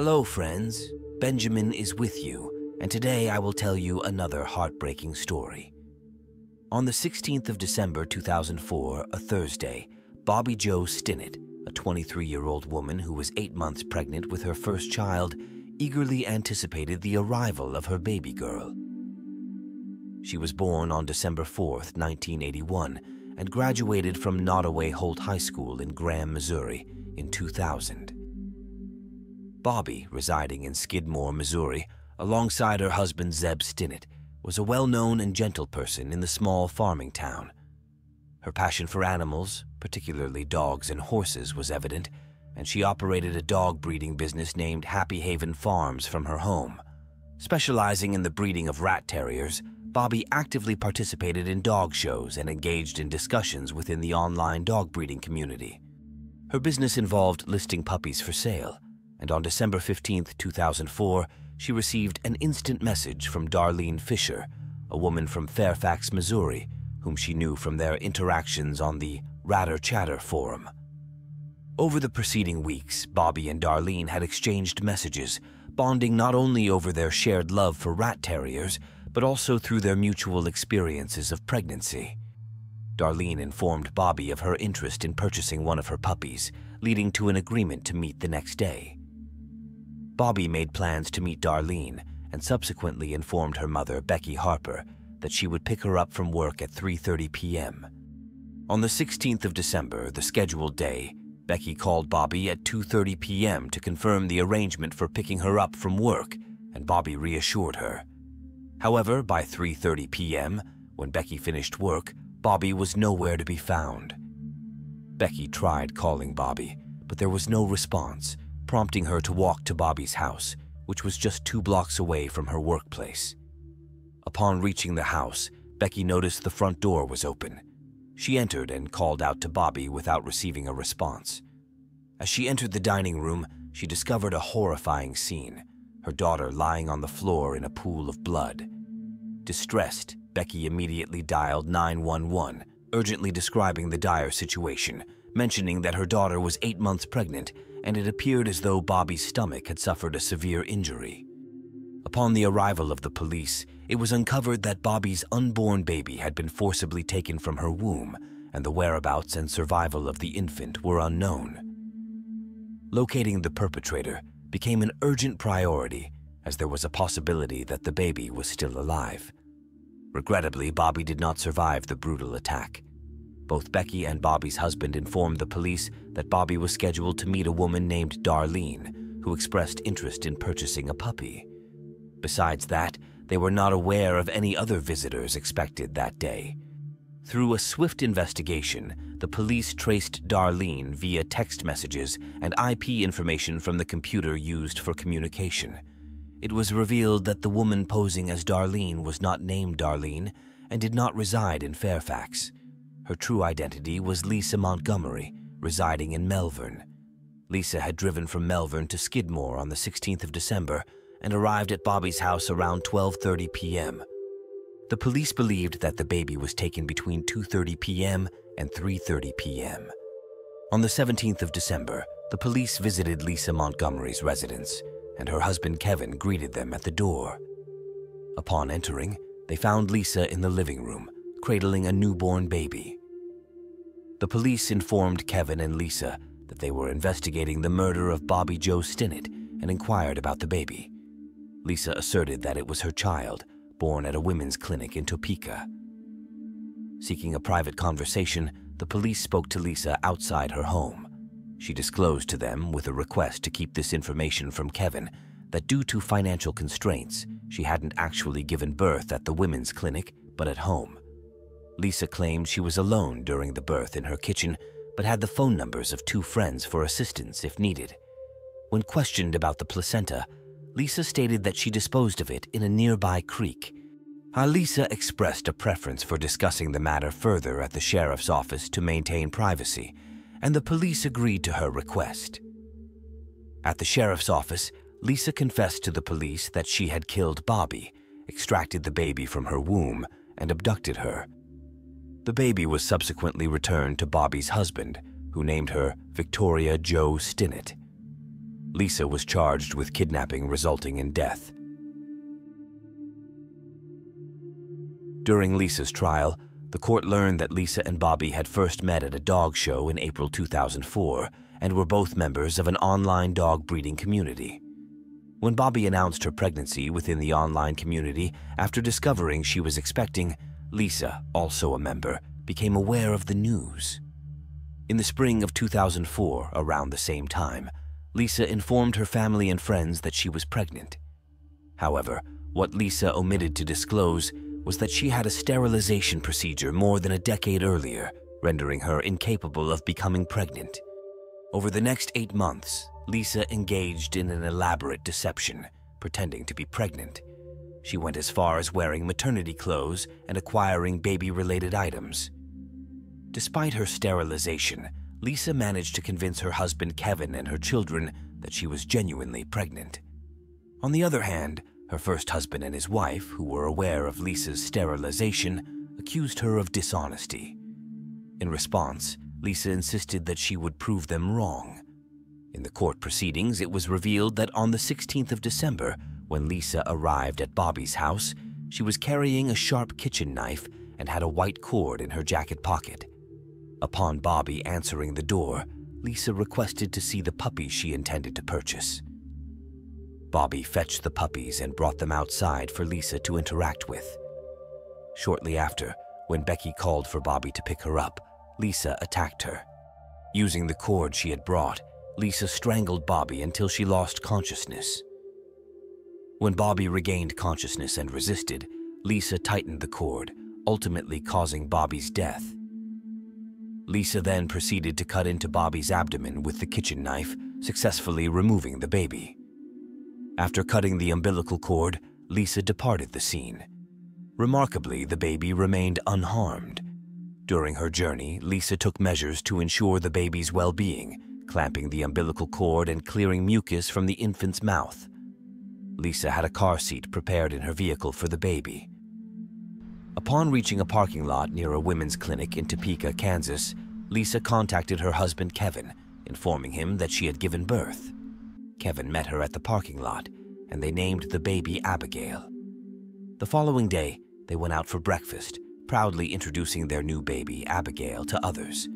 Hello, friends. Benjamin is with you, and today I will tell you another heartbreaking story. On the 16th of December 2004, a Thursday, Bobbie Jo Stinnett, a 23-year-old woman who was 8 months pregnant with her first child, eagerly anticipated the arrival of her baby girl. She was born on December 4th, 1981, and graduated from Nodaway-Holt High School in Graham, Missouri, in 2000. Bobbie, residing in Skidmore, Missouri, alongside her husband Zeb Stinnett, was a well-known and gentle person in the small farming town. Her passion for animals, particularly dogs and horses, was evident, and she operated a dog breeding business named Happy Haven Farms from her home. Specializing in the breeding of rat terriers, Bobbie actively participated in dog shows and engaged in discussions within the online dog breeding community. Her business involved listing puppies for sale, and on December 15, 2004, she received an instant message from Darlene Fisher, a woman from Fairfax, Missouri, whom she knew from their interactions on the Ratter Chatter Forum. Over the preceding weeks, Bobbie and Darlene had exchanged messages, bonding not only over their shared love for rat terriers, but also through their mutual experiences of pregnancy. Darlene informed Bobbie of her interest in purchasing one of her puppies, leading to an agreement to meet the next day. Bobbie made plans to meet Darlene and subsequently informed her mother, Becky Harper, that she would pick her up from work at 3:30 p.m. On the 16th of December, the scheduled day, Becky called Bobbie at 2:30 p.m. to confirm the arrangement for picking her up from work, and Bobbie reassured her. However, by 3:30 p.m., when Becky finished work, Bobbie was nowhere to be found. Becky tried calling Bobbie, but there was no response, prompting her to walk to Bobbie's house, which was just 2 blocks away from her workplace. Upon reaching the house, Becky noticed the front door was open. She entered and called out to Bobbie without receiving a response. As she entered the dining room, she discovered a horrifying scene, her daughter lying on the floor in a pool of blood. Distressed, Becky immediately dialed 911, urgently describing the dire situation, mentioning that her daughter was 8 months pregnant and it appeared as though Bobbie's stomach had suffered a severe injury. Upon the arrival of the police, it was uncovered that Bobbie's unborn baby had been forcibly taken from her womb, and the whereabouts and survival of the infant were unknown. Locating the perpetrator became an urgent priority, as there was a possibility that the baby was still alive. Regrettably, Bobbie did not survive the brutal attack. Both Becky and Bobbie's husband informed the police that Bobbie was scheduled to meet a woman named Darlene, who expressed interest in purchasing a puppy. Besides that, they were not aware of any other visitors expected that day. Through a swift investigation, the police traced Darlene via text messages and IP information from the computer used for communication. It was revealed that the woman posing as Darlene was not named Darlene and did not reside in Fairfax. Her true identity was Lisa Montgomery, residing in Melbourne. Lisa had driven from Melbourne to Skidmore on the 16th of December and arrived at Bobbie's house around 12:30 p.m. The police believed that the baby was taken between 2:30 p.m. and 3:30 p.m. On the 17th of December, the police visited Lisa Montgomery's residence, and her husband Kevin greeted them at the door. Upon entering, they found Lisa in the living room, cradling a newborn baby. The police informed Kevin and Lisa that they were investigating the murder of Bobbie Jo Stinnett and inquired about the baby. Lisa asserted that it was her child, born at a women's clinic in Topeka. Seeking a private conversation, the police spoke to Lisa outside her home. She disclosed to them, with a request to keep this information from Kevin, that due to financial constraints, she hadn't actually given birth at the women's clinic, but at home. Lisa claimed she was alone during the birth in her kitchen, but had the phone numbers of 2 friends for assistance if needed. When questioned about the placenta, Lisa stated that she disposed of it in a nearby creek. Lisa expressed a preference for discussing the matter further at the sheriff's office to maintain privacy, and the police agreed to her request. At the sheriff's office, Lisa confessed to the police that she had killed Bobbie, extracted the baby from her womb, and abducted her. The baby was subsequently returned to Bobbie's husband, who named her Victoria Jo Stinnett. Lisa was charged with kidnapping resulting in death. During Lisa's trial, the court learned that Lisa and Bobbie had first met at a dog show in April 2004 and were both members of an online dog breeding community. When Bobbie announced her pregnancy within the online community after discovering she was expecting, Lisa, also a member, became aware of the news. In the spring of 2004, around the same time, Lisa informed her family and friends that she was pregnant. However, what Lisa omitted to disclose was that she had a sterilization procedure more than a decade earlier, rendering her incapable of becoming pregnant. Over the next 8 months, Lisa engaged in an elaborate deception, pretending to be pregnant. She went as far as wearing maternity clothes and acquiring baby-related items. Despite her sterilization, Lisa managed to convince her husband Kevin and her children that she was genuinely pregnant. On the other hand, her first husband and his wife, who were aware of Lisa's sterilization, accused her of dishonesty. In response, Lisa insisted that she would prove them wrong. In the court proceedings, it was revealed that on the 16th of December, when Lisa arrived at Bobbie's house, she was carrying a sharp kitchen knife and had a white cord in her jacket pocket. Upon Bobbie answering the door, Lisa requested to see the puppies she intended to purchase. Bobbie fetched the puppies and brought them outside for Lisa to interact with. Shortly after, when Becky called for Bobbie to pick her up, Lisa attacked her. Using the cord she had brought, Lisa strangled Bobbie until she lost consciousness. When Bobbie regained consciousness and resisted, Lisa tightened the cord, ultimately causing Bobbie's death. Lisa then proceeded to cut into Bobbie's abdomen with the kitchen knife, successfully removing the baby. After cutting the umbilical cord, Lisa departed the scene. Remarkably, the baby remained unharmed. During her journey, Lisa took measures to ensure the baby's well-being, clamping the umbilical cord and clearing mucus from the infant's mouth. Lisa had a car seat prepared in her vehicle for the baby. Upon reaching a parking lot near a women's clinic in Topeka, Kansas, Lisa contacted her husband Kevin, informing him that she had given birth. Kevin met her at the parking lot, and they named the baby Abigail. The following day, they went out for breakfast, proudly introducing their new baby, Abigail, to others.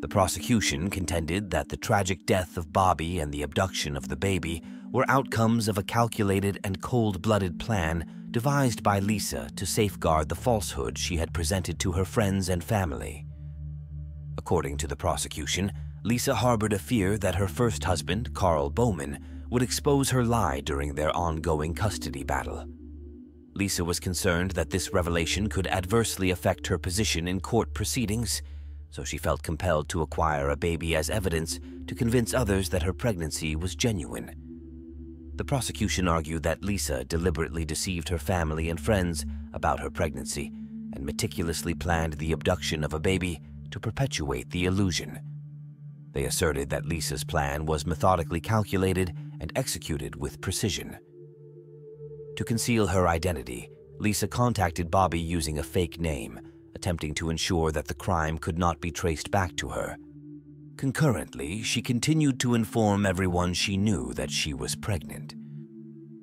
The prosecution contended that the tragic death of Bobbie and the abduction of the baby were outcomes of a calculated and cold-blooded plan devised by Lisa to safeguard the falsehood she had presented to her friends and family. According to the prosecution, Lisa harbored a fear that her first husband, Carl Bowman, would expose her lie during their ongoing custody battle. Lisa was concerned that this revelation could adversely affect her position in court proceedings, so she felt compelled to acquire a baby as evidence to convince others that her pregnancy was genuine. The prosecution argued that Lisa deliberately deceived her family and friends about her pregnancy and meticulously planned the abduction of a baby to perpetuate the illusion. They asserted that Lisa's plan was methodically calculated and executed with precision. To conceal her identity, Lisa contacted Bobbie using a fake name, attempting to ensure that the crime could not be traced back to her. Concurrently, she continued to inform everyone she knew that she was pregnant.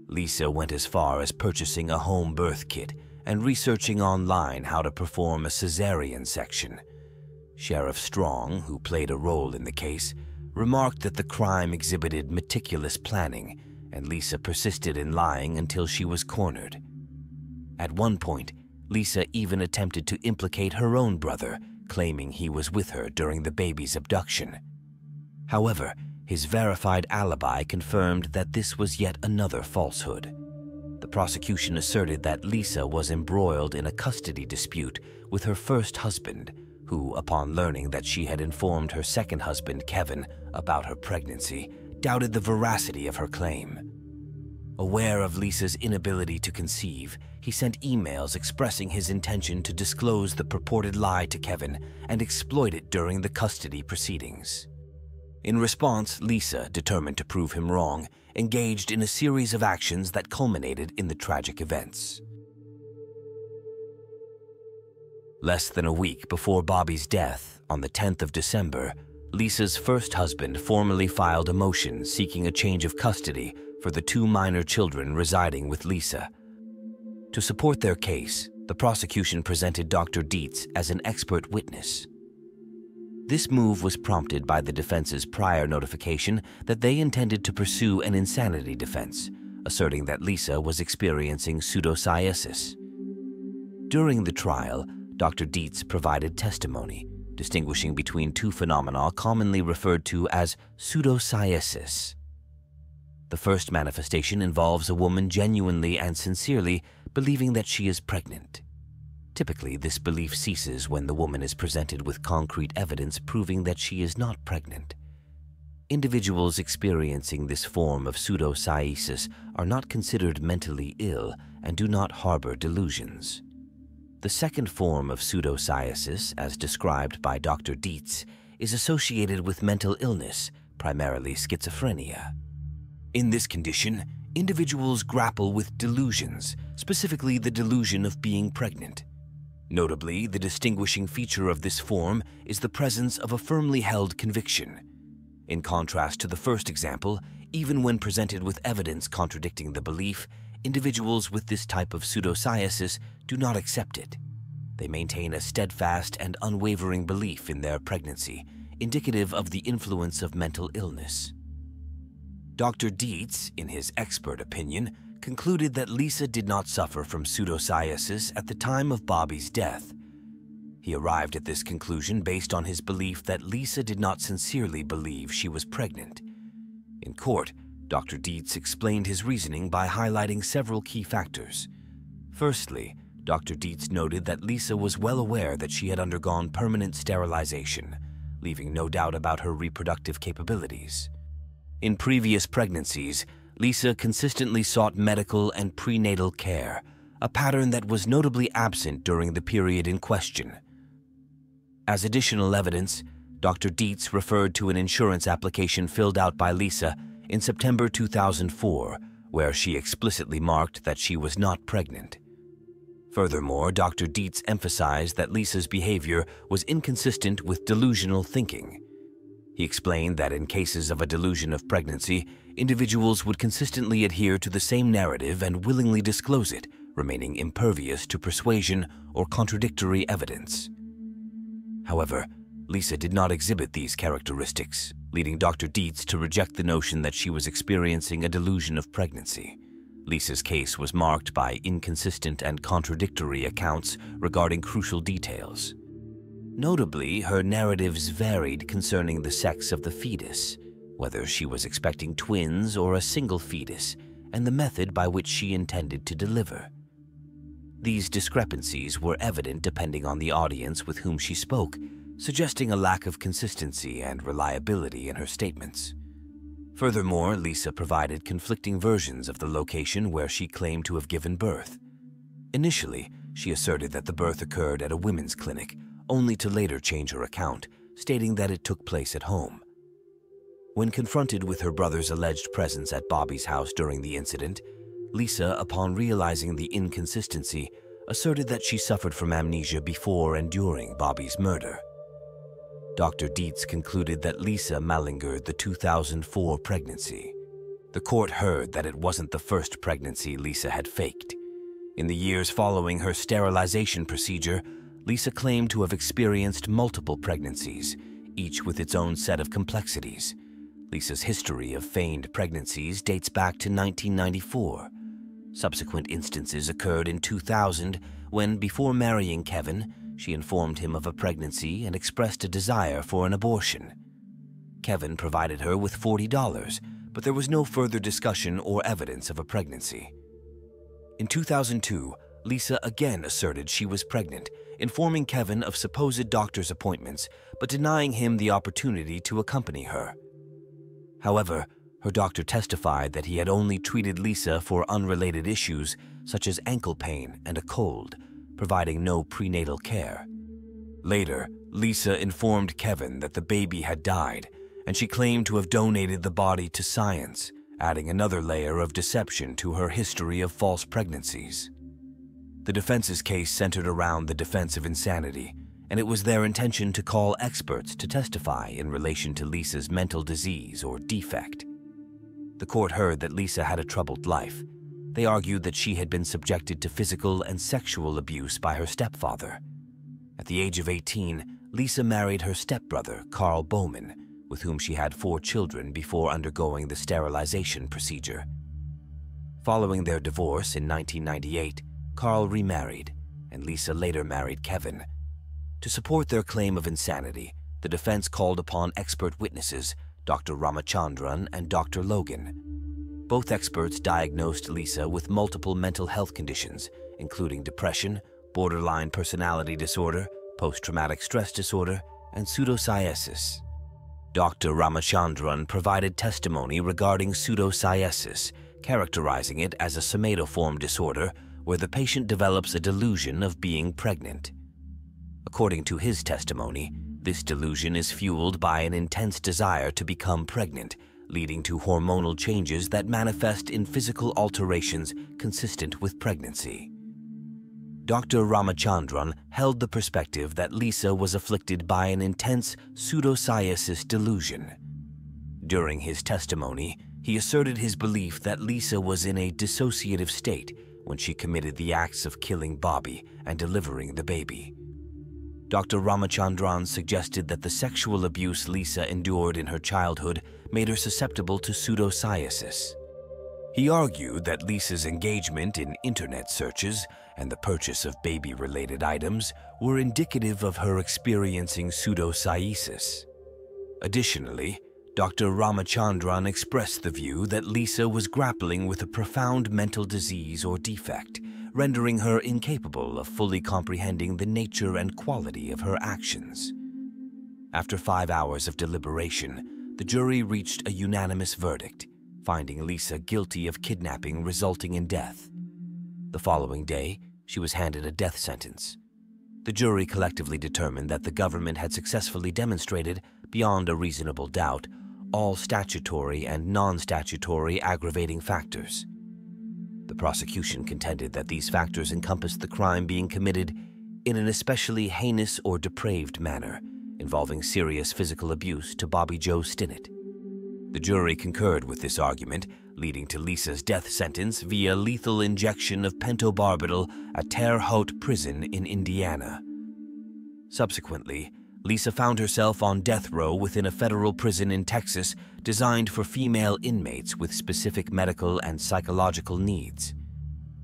Lisa went as far as purchasing a home birth kit and researching online how to perform a cesarean section. Sheriff Strong, who played a role in the case, remarked that the crime exhibited meticulous planning, and Lisa persisted in lying until she was cornered. At one point, Lisa even attempted to implicate her own brother, claiming he was with her during the baby's abduction. However, his verified alibi confirmed that this was yet another falsehood. The prosecution asserted that Lisa was embroiled in a custody dispute with her first husband, who, upon learning that she had informed her second husband, Kevin, about her pregnancy, doubted the veracity of her claim. Aware of Lisa's inability to conceive, he sent emails expressing his intention to disclose the purported lie to Kevin and exploit it during the custody proceedings. In response, Lisa, determined to prove him wrong, engaged in a series of actions that culminated in the tragic events. Less than a week before Bobbie's death, on the 10th of December, Lisa's first husband formally filed a motion seeking a change of custody for the two minor children residing with Lisa. To support their case, the prosecution presented Dr. Dietz as an expert witness. This move was prompted by the defense's prior notification that they intended to pursue an insanity defense, asserting that Lisa was experiencing pseudopsoriasis. During the trial, Dr. Dietz provided testimony, distinguishing between two phenomena commonly referred to as pseudopsoriasis. The first manifestation involves a woman genuinely and sincerely believing that she is pregnant. Typically, this belief ceases when the woman is presented with concrete evidence proving that she is not pregnant. Individuals experiencing this form of pseudopsoriasis are not considered mentally ill and do not harbor delusions. The second form of pseudopsoriasis, as described by Dr. Dietz, is associated with mental illness, primarily schizophrenia. In this condition, individuals grapple with delusions, specifically the delusion of being pregnant. Notably, the distinguishing feature of this form is the presence of a firmly held conviction. In contrast to the first example, even when presented with evidence contradicting the belief, individuals with this type of pseudopsoriasis do not accept it. They maintain a steadfast and unwavering belief in their pregnancy, indicative of the influence of mental illness. Dr. Dietz, in his expert opinion, concluded that Lisa did not suffer from pseudopsoriasis at the time of Bobbie's death. He arrived at this conclusion based on his belief that Lisa did not sincerely believe she was pregnant. In court, Dr. Dietz explained his reasoning by highlighting several key factors. Firstly, Dr. Dietz noted that Lisa was well aware that she had undergone permanent sterilization, leaving no doubt about her reproductive capabilities. In previous pregnancies, Lisa consistently sought medical and prenatal care, a pattern that was notably absent during the period in question. As additional evidence, Dr. Dietz referred to an insurance application filled out by Lisa in September 2004, where she explicitly marked that she was not pregnant. Furthermore, Dr. Dietz emphasized that Lisa's behavior was inconsistent with delusional thinking. He explained that in cases of a delusion of pregnancy, individuals would consistently adhere to the same narrative and willingly disclose it, remaining impervious to persuasion or contradictory evidence. However, Lisa did not exhibit these characteristics, leading Dr. Dietz to reject the notion that she was experiencing a delusion of pregnancy. Lisa's case was marked by inconsistent and contradictory accounts regarding crucial details. Notably, her narratives varied concerning the sex of the fetus, whether she was expecting twins or a single fetus, and the method by which she intended to deliver. These discrepancies were evident depending on the audience with whom she spoke, suggesting a lack of consistency and reliability in her statements. Furthermore, Lisa provided conflicting versions of the location where she claimed to have given birth. Initially, she asserted that the birth occurred at a women's clinic, only to later change her account, stating that it took place at home. When confronted with her brother's alleged presence at Bobbie's house during the incident, Lisa, upon realizing the inconsistency, asserted that she suffered from amnesia before and during Bobbie's murder. Dr. Dietz concluded that Lisa malingered the 2004 pregnancy. The court heard that it wasn't the first pregnancy Lisa had faked. In the years following her sterilization procedure, Lisa claimed to have experienced multiple pregnancies, each with its own set of complexities. Lisa's history of feigned pregnancies dates back to 1994. Subsequent instances occurred in 2000 when, before marrying Kevin, she informed him of a pregnancy and expressed a desire for an abortion. Kevin provided her with $40, but there was no further discussion or evidence of a pregnancy. In 2002, Lisa again asserted she was pregnant, informing Kevin of supposed doctor's appointments, but denying him the opportunity to accompany her. However, her doctor testified that he had only treated Lisa for unrelated issues such as ankle pain and a cold, providing no prenatal care. Later, Lisa informed Kevin that the baby had died, and she claimed to have donated the body to science, adding another layer of deception to her history of false pregnancies. The defense's case centered around the defense of insanity, and it was their intention to call experts to testify in relation to Lisa's mental disease or defect. The court heard that Lisa had a troubled life. They argued that she had been subjected to physical and sexual abuse by her stepfather. At the age of 18, Lisa married her stepbrother, Carl Bowman, with whom she had 4 children before undergoing the sterilization procedure. Following their divorce in 1998, Carl remarried, and Lisa later married Kevin. To support their claim of insanity, the defense called upon expert witnesses, Dr. Ramachandran and Dr. Logan. Both experts diagnosed Lisa with multiple mental health conditions, including depression, borderline personality disorder, post-traumatic stress disorder, and pseudopsoriasis. Dr. Ramachandran provided testimony regarding pseudopsoriasis, characterizing it as a somatoform disorder where the patient develops a delusion of being pregnant. According to his testimony, this delusion is fueled by an intense desire to become pregnant, leading to hormonal changes that manifest in physical alterations consistent with pregnancy. Dr. Ramachandran held the perspective that Lisa was afflicted by an intense pseudopsoriasis delusion. During his testimony, he asserted his belief that Lisa was in a dissociative state when she committed the acts of killing Bobbie and delivering the baby. Dr. Ramachandran suggested that the sexual abuse Lisa endured in her childhood made her susceptible to pseudopsoriasis. He argued that Lisa's engagement in internet searches and the purchase of baby-related items were indicative of her experiencing pseudopsoriasis. Additionally, Dr. Ramachandran expressed the view that Lisa was grappling with a profound mental disease or defect, rendering her incapable of fully comprehending the nature and quality of her actions. After 5 hours of deliberation, the jury reached a unanimous verdict, finding Lisa guilty of kidnapping resulting in death. The following day, she was handed a death sentence. The jury collectively determined that the government had successfully demonstrated, beyond a reasonable doubt, all statutory and non-statutory aggravating factors. The prosecution contended that these factors encompassed the crime being committed in an especially heinous or depraved manner, involving serious physical abuse to Bobbie Jo Stinnett. The jury concurred with this argument, leading to Lisa's death sentence via lethal injection of pentobarbital at Terre Haute Prison in Indiana. Subsequently, Lisa found herself on death row within a federal prison in Texas designed for female inmates with specific medical and psychological needs.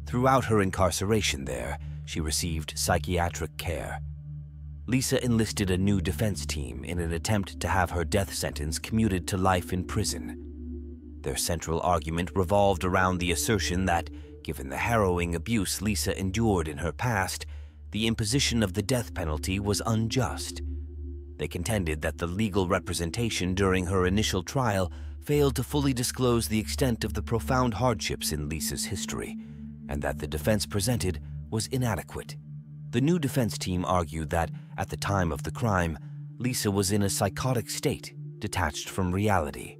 Throughout her incarceration there, she received psychiatric care. Lisa enlisted a new defense team in an attempt to have her death sentence commuted to life in prison. Their central argument revolved around the assertion that, given the harrowing abuse Lisa endured in her past, the imposition of the death penalty was unjust. They contended that the legal representation during her initial trial failed to fully disclose the extent of the profound hardships in Lisa's history, and that the defense presented was inadequate. The new defense team argued that, at the time of the crime, Lisa was in a psychotic state, detached from reality.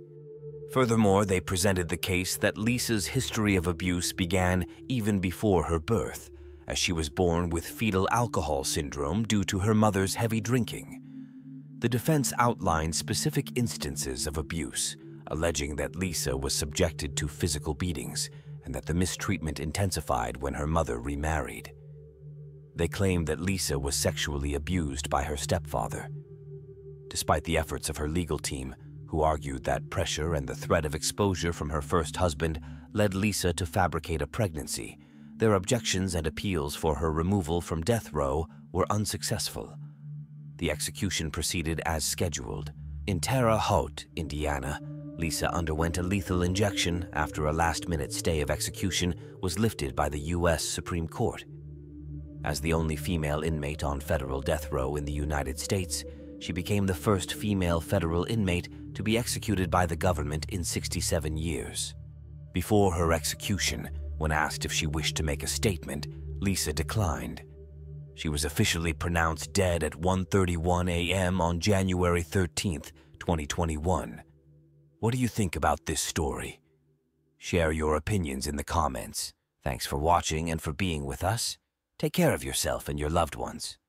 Furthermore, they presented the case that Lisa's history of abuse began even before her birth, as she was born with fetal alcohol syndrome due to her mother's heavy drinking. The defense outlined specific instances of abuse, alleging that Lisa was subjected to physical beatings and that the mistreatment intensified when her mother remarried. They claimed that Lisa was sexually abused by her stepfather. Despite the efforts of her legal team, who argued that pressure and the threat of exposure from her first husband led Lisa to fabricate a pregnancy, their objections and appeals for her removal from death row were unsuccessful. The execution proceeded as scheduled. In Terre Haute, Indiana, Lisa underwent a lethal injection after a last-minute stay of execution was lifted by the U.S. Supreme Court. As the only female inmate on federal death row in the United States, she became the first female federal inmate to be executed by the government in 67 years. Before her execution, when asked if she wished to make a statement, Lisa declined. She was officially pronounced dead at 1:31 a.m. on January 13, 2021. What do you think about this story? Share your opinions in the comments. Thanks for watching and for being with us. Take care of yourself and your loved ones.